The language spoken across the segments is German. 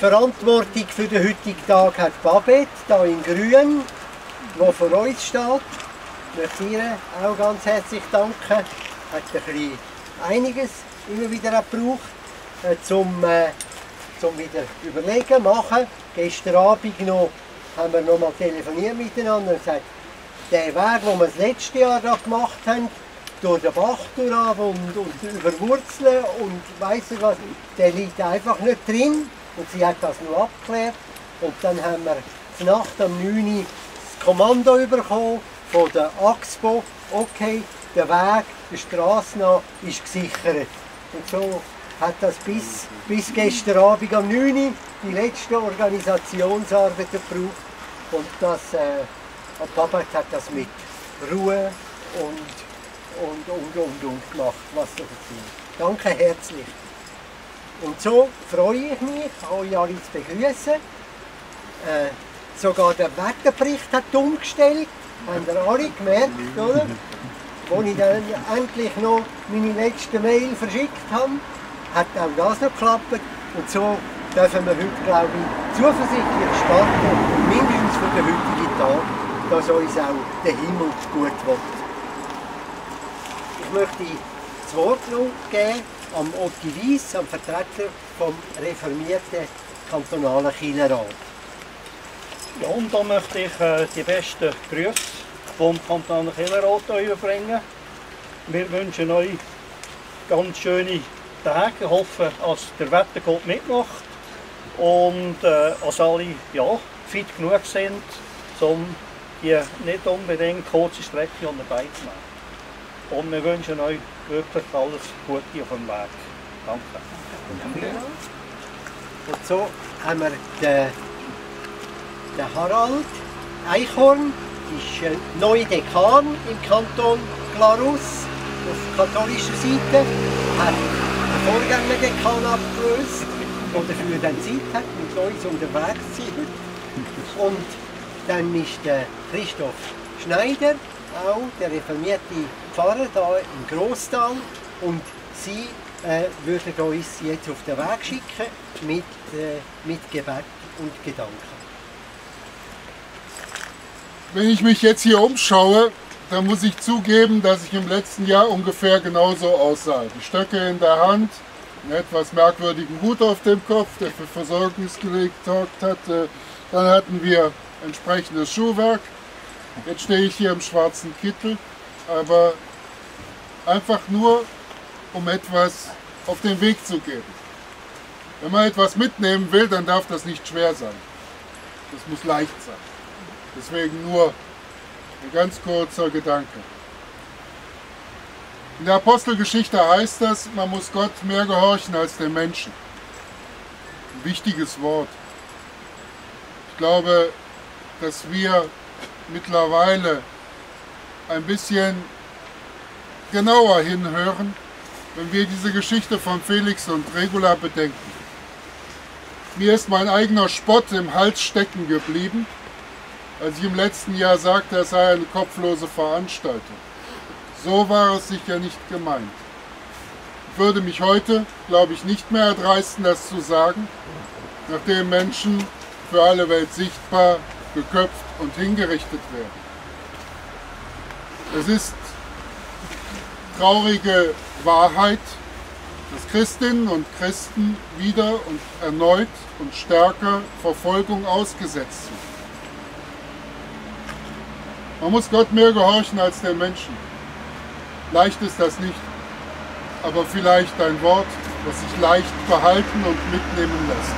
Verantwortung für den heutigen Tag hat Babette, hier in Grün, die vor uns steht. Ich möchte ihr auch ganz herzlich danken. Hat einiges immer wieder gebraucht, um wieder überlegen, machen. Gestern Abend noch, haben wir noch mal telefoniert miteinander und gesagt, der Weg, den wir das letzte Jahr da gemacht haben, durch den Bach durch und über Wurzeln und weiss ich was, der liegt einfach nicht drin. Und sie hat das nur abgeklärt. Und dann haben wir zur Nacht um 9 Uhr das Kommando bekommen von der Axpo. Okay, der Weg, die Straße nach, ist gesichert. Und so hat das bis gestern Abend um 9 Uhr die letzte Organisationsarbeit gebraucht. Und das, Babette hat das mit Ruhe und gemacht, was das ist. Danke herzlich. Und so freue ich mich, euch alle zu begrüßen. Sogar der Wetterbericht hat umgestellt, haben ihr alle gemerkt, oder? Als ich dann endlich noch meine letzte Mail verschickt habe, hat auch das noch geklappt. Und so dürfen wir heute, glaube ich, zuversichtlich starten, und mindestens für den heutigen Tag, dass uns auch der Himmel gut will. Ich möchte das Wort geben an Otti Weiss, am Vertreter des reformierten kantonalen Kirchenrats. Ja, und da möchte ich die besten Grüße vom kantonalen Kirchenrat überbringen. Wir wünschen euch ganz schöne Tage. Ich hoffe, dass der Wettergott mitmacht und dass alle ja, fit genug sind, um die nicht unbedingt kurze Strecke unterwegs zu machen. Und wir wünschen euch wirklich alles Gute auf dem Weg. Danke. Und so haben wir den Harald Eichhorn, ist neuer Dekan im Kanton Glarus, auf katholischer Seite, hat den Vorgängerdekan abgelöst, der dafür dann Zeit hat, mit uns unterwegs zu sein. Und dann ist der Christoph Schneider, auch der reformierte Pfarrer hier im Grosstal, und sie würden uns jetzt auf den Weg schicken mit Gebet und Gedanken. Wenn ich mich jetzt hier umschaue, dann muss ich zugeben, dass ich im letzten Jahr ungefähr genauso aussah. Die Stöcke in der Hand, einen etwas merkwürdigen Hut auf dem Kopf, der für Versorgungs gesorgt hatte. Dann hatten wir entsprechendes Schuhwerk. Jetzt stehe ich hier im schwarzen Kittel, aber einfach nur, um etwas auf den Weg zu geben. Wenn man etwas mitnehmen will, dann darf das nicht schwer sein. Das muss leicht sein. Deswegen nur ein ganz kurzer Gedanke. In der Apostelgeschichte heißt das, man muss Gott mehr gehorchen als den Menschen. Ein wichtiges Wort. Ich glaube, dass wir mittlerweile ein bisschen genauer hinhören, wenn wir diese Geschichte von Felix und Regula bedenken. Mir ist mein eigener Spott im Hals stecken geblieben, als ich im letzten Jahr sagte, es sei eine kopflose Veranstaltung. So war es sicher nicht gemeint. Ich würde mich heute, glaube ich, nicht mehr erdreisten, das zu sagen, nachdem Menschen für alle Welt sichtbar geköpft und hingerichtet werden. Es ist traurige Wahrheit, dass Christinnen und Christen wieder und erneut und stärker Verfolgung ausgesetzt sind. Man muss Gott mehr gehorchen als den Menschen. Leicht ist das nicht, aber vielleicht ein Wort, das sich leicht behalten und mitnehmen lässt.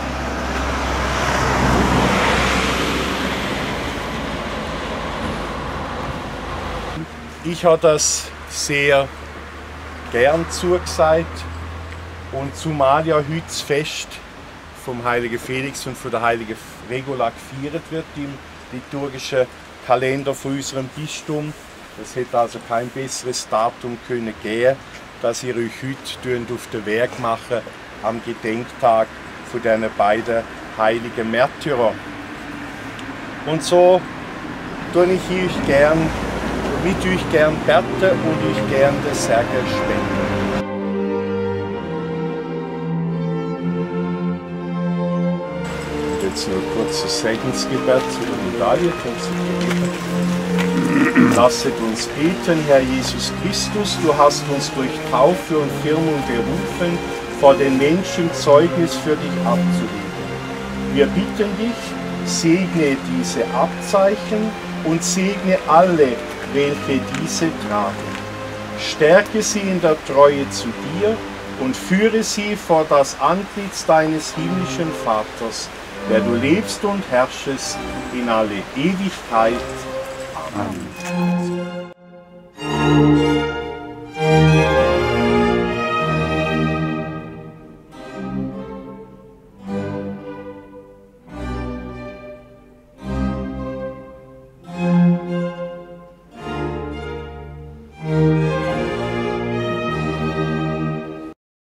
Ich habe das sehr gern zugesagt, und zumal ja heute das Fest vom heiligen Felix und von der heiligen Regula gefeiert wird im liturgischen Kalender von unserem Bistum. Es hätte also kein besseres Datum können geben, dass ihr euch heute auf den Weg machen am Gedenktag von diesen beiden heiligen Märtyrer. Und so tue ich euch gern mit euch gern beten und euch gern das Segen spenden. jetzt nur kurz ein Segensgebet zu den David und zu den Gebeten. Lasset uns beten, Herr Jesus Christus, du hast uns durch Taufe und Firmung berufen, vor den Menschen Zeugnis für dich abzulegen. Wir bitten dich, segne diese Abzeichen und segne alle, welche diese tragen. Stärke sie in der Treue zu dir und führe sie vor das Antlitz deines himmlischen Vaters, der du lebst und herrschest in alle Ewigkeit. Amen.